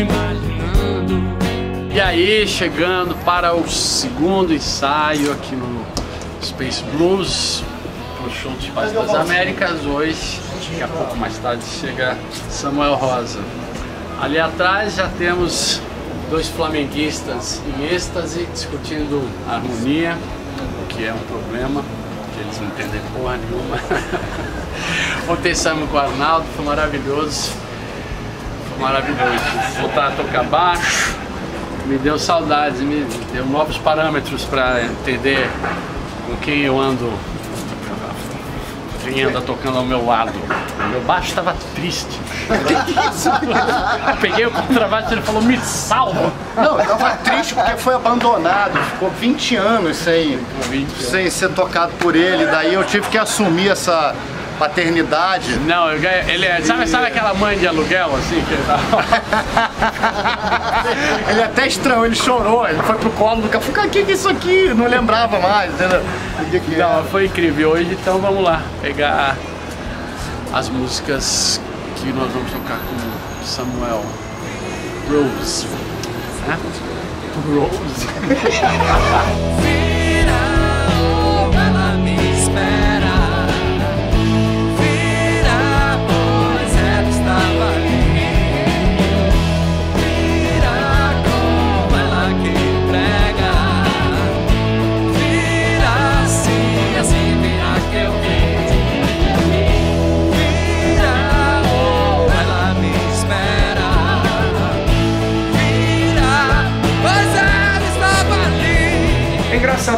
imaginando. E aí, chegando para o segundo ensaio aqui no Space Blues, pro show do Espaço das Américas. Hoje, daqui a pouco mais tarde, chega Samuel Rosa. Ali atrás já temos dois flamenguistas em êxtase, discutindo a harmonia, o que é um problema, que eles não entendem porra nenhuma. Ontem saímos com o Arnaldo, foi maravilhoso. Foi maravilhoso. Voltar a tocar baixo, me deu saudades, me deu novos parâmetros para entender com quem eu ando, quem anda tocando ao meu lado. Meu baixo estava triste. Eu peguei o contrabaixo e ele falou, me salva! Não, eu estava triste porque foi abandonado, ficou 20 anos sem ser tocado por ele, daí eu tive que assumir essa paternidade. Não, ele é, sabe aquela mãe de aluguel, assim? Que ele até estranhou, ele chorou, ele foi pro colo do cara, falou, o que é isso aqui? Não lembrava mais, entendeu? Não, foi incrível hoje, então vamos lá, pegar as músicas que nós vamos tocar com Samuel Rosa. Né? Rosa.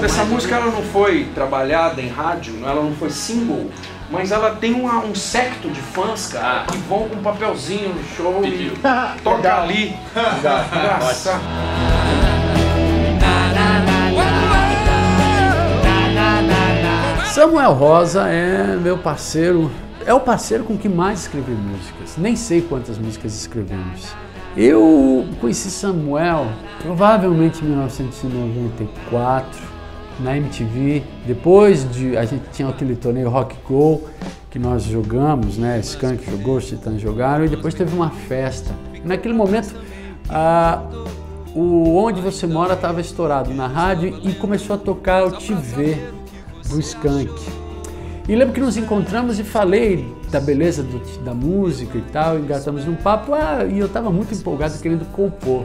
Essa música ela não foi trabalhada em rádio, ela não foi single, mas ela tem um secto de fãs, cara, que vão com um papelzinho no show pediu. E toca ali. Graça. Samuel Rosa é meu parceiro, é o parceiro com que mais escrevi músicas. Nem sei quantas músicas escrevemos. Eu conheci Samuel provavelmente em 1994, na MTV, depois de... a gente tinha aquele torneio Rock Go, que nós jogamos, né? Skank jogou, os Titãs jogaram, e depois teve uma festa. Naquele momento, o Onde Você Mora estava estourado na rádio e começou a tocar o TV do Skank. E lembro que nos encontramos e falei da beleza da música e tal, engatamos num papo, e eu estava muito empolgado querendo compor.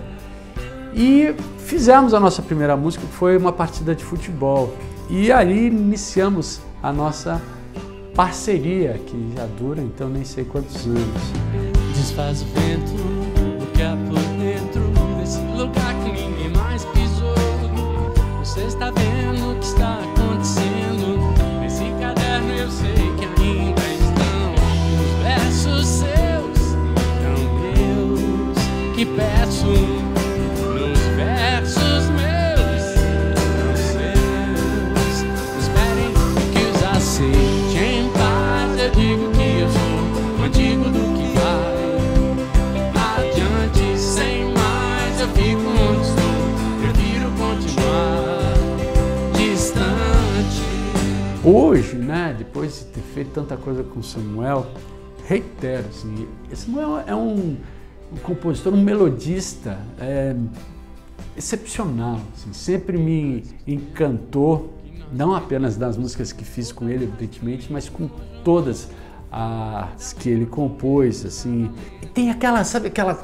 E fizemos a nossa primeira música, que foi uma partida de futebol. E aí iniciamos a nossa parceria, que já dura, então, nem sei quantos anos. Desfaz o vento, o que há por dentro, desse lugar que ninguém mais pisou. Você está vendo o que está acontecendo, nesse caderno eu sei que ainda estão os versos seus, tão meus, que peço. Hoje, né, depois de ter feito tanta coisa com o Samuel, reitero, assim, Samuel é um compositor, um melodista excepcional, assim, sempre me encantou, não apenas das músicas que fiz com ele, evidentemente, mas com todas as que ele compôs, assim. E tem aquela, sabe, aquela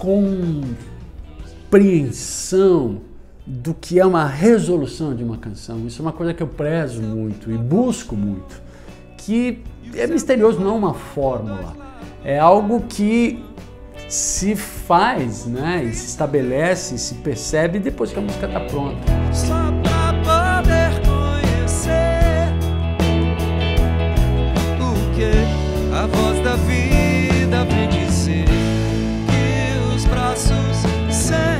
compreensão do que é uma resolução de uma canção. Isso é uma coisa que eu prezo muito e busco muito, que é misterioso, não é uma fórmula, é algo que se faz, né, e se estabelece, se percebe depois que a música está pronta. Só pra poder conhecer o que a voz da vida vem dizer, que os braços sentem.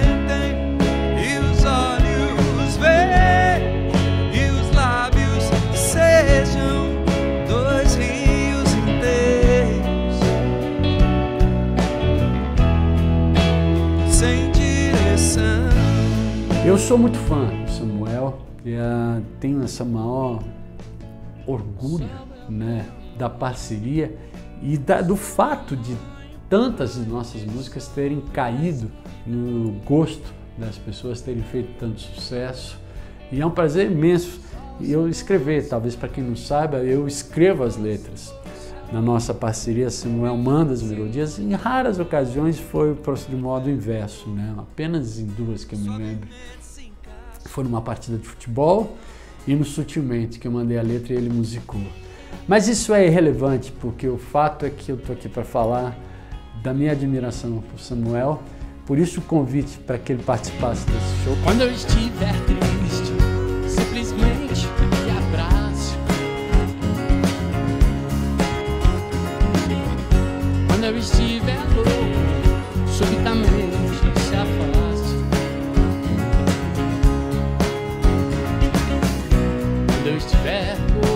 Eu sou muito fã do Samuel e tenho essa maior orgulho, né, da parceria e do fato de tantas de nossas músicas terem caído no gosto das pessoas, terem feito tanto sucesso. E é um prazer imenso eu escrever. Talvez para quem não saiba, eu escrevo as letras. Na nossa parceria, Samuel manda as melodias. Em raras ocasiões foi de modo inverso, né? Apenas em duas que eu me lembro. Foi numa partida de futebol e no Sutilmente, que eu mandei a letra e ele musicou. Mas isso é irrelevante, porque o fato é que eu estou aqui para falar da minha admiração por Samuel, por isso o convite para que ele participasse desse show. Quando eu estiver triste, simplesmente me abraço. Quando eu estiver louco, subitamente se afaste. Quando eu estiver louco,